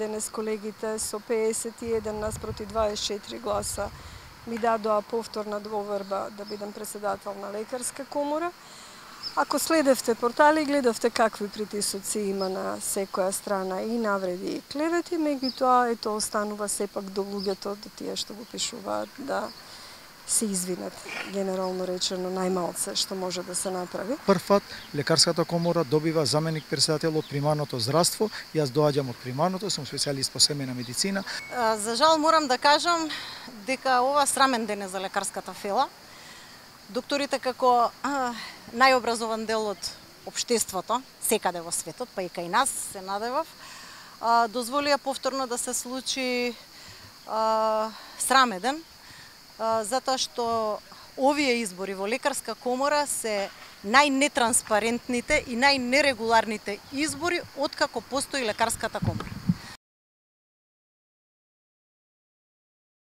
Денес колегите со 51 наспроти 24 гласа ми дадоа повторна доверба да бидам председател на Лекарска комора. Ако следевте портали, гледавте какви притисоци има на секоја страна и навреди и клевети, меѓутоа ето останува сепак до луѓето, до тие што го пишуваат, да се извинат, генерално речено, најмалце што може да се направи. Првпат, Лекарската комора добива заменик председател од примарното здравство. Јас доаѓам од примарното, сум специјалист по семена медицина. За жал морам да кажам дека ова срамен ден е за лекарската фела. Докторите како најобразован дел од општеството, секаде во светот, па и кај нас се надевав, дозволија повторно да се случи срамен ден, затоа што овие избори во Лекарска комора се најнетранспарентните и најнерегуларните избори откако постои Лекарската комора.